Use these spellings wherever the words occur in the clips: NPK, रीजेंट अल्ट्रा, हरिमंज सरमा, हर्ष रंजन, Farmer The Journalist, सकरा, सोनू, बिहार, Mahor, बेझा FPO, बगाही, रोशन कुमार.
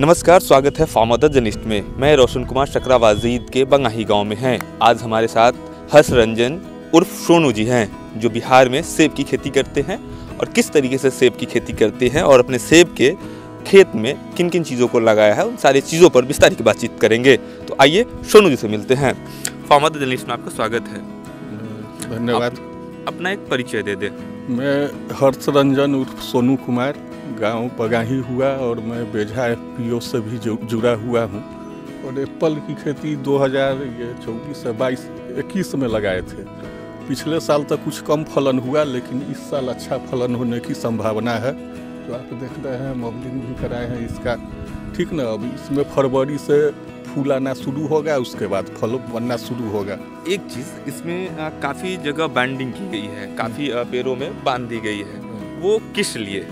नमस्कार, स्वागत है फार्मर द जर्नलिस्ट में। मैं रोशन कुमार सकरा वाजीद के बगाही गांव में हैं। आज हमारे साथ हर्ष रंजन उर्फ सोनू जी हैं, जो बिहार में सेब की खेती करते हैं और किस तरीके से सेब की खेती करते हैं और अपने सेब के खेत में किन किन चीज़ों को लगाया है, उन सारी चीज़ों पर विस्तार की बातचीत करेंगे। तो आइए सोनू जी से मिलते हैं। फार्मर द जर्नलिस्ट में आपका स्वागत है। धन्यवाद। अपना एक परिचय दे दें। मैं हर्ष रंजन उर्फ सोनू कुमार, गांव बगाही हुआ और मैं बेझा FPO से भी जुड़ा हुआ हूं। और एप्पल की खेती 2024 से 21 में लगाए थे। पिछले साल तक कुछ कम फलन हुआ, लेकिन इस साल अच्छा फलन होने की संभावना है। तो आप देख रहे हैं, मॉडलिंग भी कराए हैं इसका, ठीक ना। अब इसमें फरवरी से फूल आना शुरू होगा, उसके बाद फल बनना शुरू होगा। एक चीज़ इसमें काफ़ी जगह बाइंडिंग की गई है, काफ़ी पेड़ों में बांध दी गई है, वो किस लिए?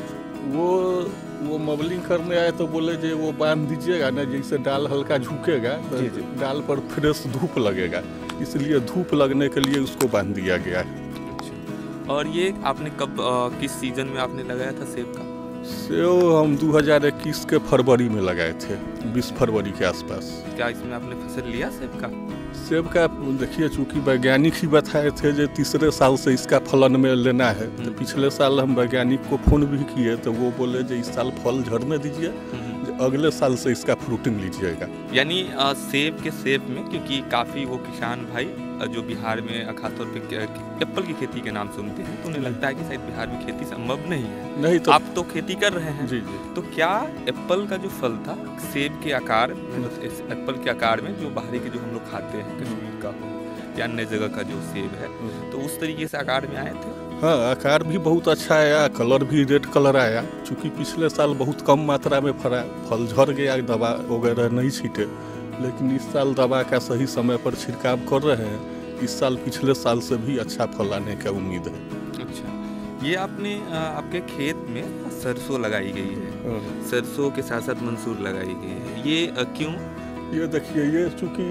वो मबलिंग करने आए तो बोले जे वो बांध दीजिएगा ना, जैसे डाल हल्का झुकेगा तो डाल पर फ्रेश धूप लगेगा, इसलिए धूप लगने के लिए उसको बांध दिया गया है। और ये आपने कब किस सीजन में आपने लगाया था सेब का? सेब हम 2021 के फरवरी में लगाए थे, 20 फरवरी के आसपास। क्या इसमें आपने फसल लिया सेब का? सेब का देखिए, चूँकि वैज्ञानिक ही बताए थे जो तीसरे साल से इसका फलन में लेना है। तो पिछले साल हम वैज्ञानिक को फ़ोन भी किए तो वो बोले जो इस साल फल झड़ने दीजिए, अगले साल से इसका फ्रूटिंग लीजिएगा। यानी सेब के सेब में, क्योंकि काफ़ी वो किसान भाई जो बिहार में खासतौर पर एप्पल की खेती के नाम सुनते हैं तो उन्हें लगता है कि शायद बिहार में खेती संभव नहीं है। नहीं तो आप तो खेती कर रहे हैं। जी जी। तो क्या एप्पल का जो फल था सेब के आकार, एप्पल के आकार में जो बाहरी के जो हम लोग खाते हैं, कश्मीर का या अन्य जगह का जो सेब है, तो उस तरीके से आकार में आए थे? हाँ, आकार भी बहुत अच्छा आया, कलर भी रेड कलर आया। चूँकि पिछले साल बहुत कम मात्रा में फल झड़ गया, दवा वगैरह नहीं छीटे, लेकिन इस साल दवा का सही समय पर छिड़काव कर रहे हैं। इस साल पिछले साल से भी अच्छा फल आने का उम्मीद है। अच्छा, ये आपने आपके खेत में सरसों लगाई गई है, सरसों के साथ साथ मंसूर लगाई गई है, ये क्यों? ये देखिए, ये चूँकि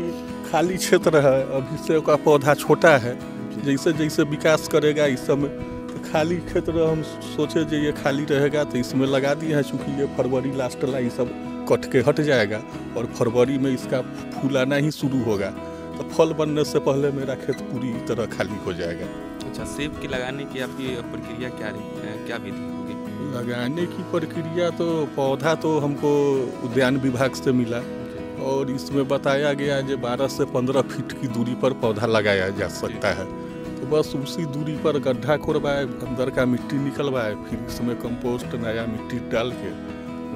खाली क्षेत्र है, अभी से का पौधा छोटा है, जैसे जैसे विकास करेगा इस समय तो खाली क्षेत्र हम सोचे जो ये खाली रहेगा तो इसमें लगा दिए हैं। चूँकि ये फरवरी लास्ट ला ये सब कट के हट जाएगा और फरवरी में इसका फूल आना ही शुरू होगा, तो फल बनने से पहले मेरा खेत पूरी तरह खाली हो जाएगा। अच्छा, सेब के लगाने की आपकी प्रक्रिया क्या रही, क्या विधि होगी? लगाने की प्रक्रिया तो पौधा तो हमको उद्यान विभाग से मिला और इसमें बताया गया जो 12 से 15 फीट की दूरी पर पौधा लगाया जा सकता है। तो बस उसी दूरी पर गड्ढा खुरवाए, अंदर का मिट्टी निकलवाए, फिर इसमें कंपोस्ट नया मिट्टी डाल के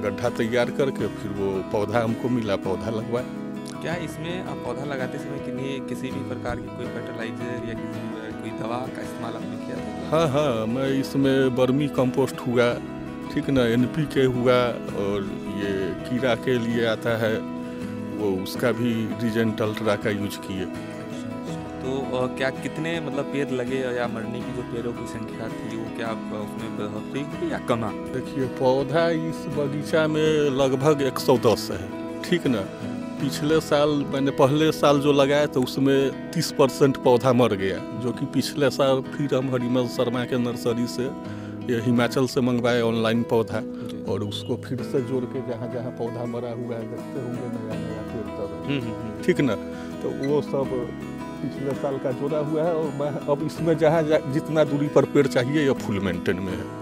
गड्ढा तैयार करके फिर वो पौधा हमको मिला, पौधा लगवाए। क्या इसमें पौधा लगाते समय किसी भी प्रकार की कोई फर्टिलाइजर या कोई दवा का इस्तेमाल आपने किया था? हाँ, मैं इसमें बर्मी कंपोस्ट हुआ, ठीक ना, NPK हुआ, और ये कीड़ा के लिए आता है वो उसका भी रीजेंट अल्ट्रा का यूज किए। तो क्या कितने मतलब पेड़ लगे या मरने की जो पेड़ों की संख्या थी वो क्या उसमें बढ़ोतरी हुई या कमा? देखिए, पौधा इस बगीचा में लगभग 110 है, ठीक ना। पिछले साल मैंने पहले साल जो लगाया तो उसमें 30% पौधा मर गया, जो कि पिछले साल फिर हम हरिमंज सरमा के नर्सरी से हिमाचल से मंगवाए ऑनलाइन पौधा और उसको फिर से जोड़ के जहाँ जहाँ पौधा मरा हुआ है देखते होंगे नया नया पेड़ तब, ठीक ना। तो वो सब पिछले साल का जोड़ा हुआ है और अब इसमें जहाँ जितना दूरी पर पेड़ चाहिए यह फुल मेंटेन में है।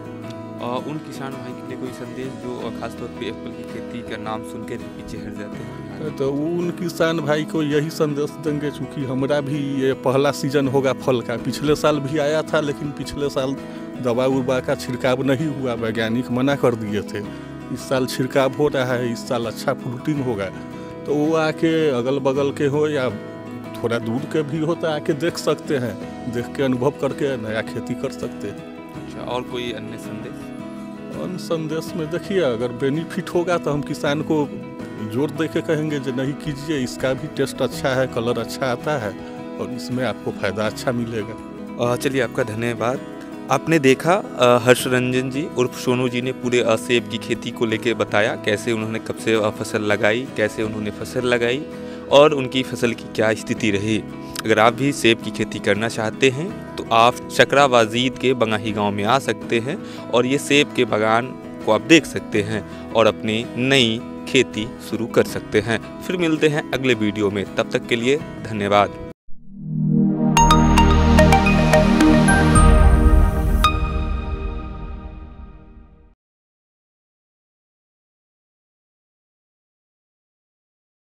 उन किसान भाई के लिए कोई संदेश जो खासतौर पे एप्पल की खेती का नाम सुन के पीछे हट जाते हैं? तो उन किसान भाई को यही संदेश देंगे, चूँकि हमारा भी ये पहला सीजन होगा फल का। पिछले साल भी आया था, लेकिन पिछले साल दवा उर्वा का छिड़काव नहीं हुआ, वैज्ञानिक मना कर दिए थे। इस साल छिड़काव हो रहा है, इस साल अच्छा फ्रूटिंग होगा। तो वो आके अगल बगल के हो या थोड़ा दूर के भी हो तो आके देख सकते हैं, देख के अनुभव करके नया खेती कर सकते हैं। अच्छा, और कोई अन्य संदेश? अन्य संदेश में देखिए, अगर बेनिफिट होगा तो हम किसान को जोर दे के कहेंगे जो नहीं कीजिए, इसका भी टेस्ट अच्छा है, कलर अच्छा आता है और इसमें आपको फ़ायदा अच्छा मिलेगा। चलिए, आपका धन्यवाद। आपने देखा हर्ष रंजन जी उर्फ सोनू जी ने पूरे सेब की खेती को लेकर बताया, कैसे उन्होंने कब से फसल लगाई, कैसे उन्होंने फसल लगाई और उनकी फसल की क्या स्थिति रही। अगर आप भी सेब की खेती करना चाहते हैं तो आप सकरा वाजीद के बगाही गांव में आ सकते हैं और ये सेब के बागान को आप देख सकते हैं और अपनी नई खेती शुरू कर सकते हैं। फिर मिलते हैं अगले वीडियो में, तब तक के लिए धन्यवाद।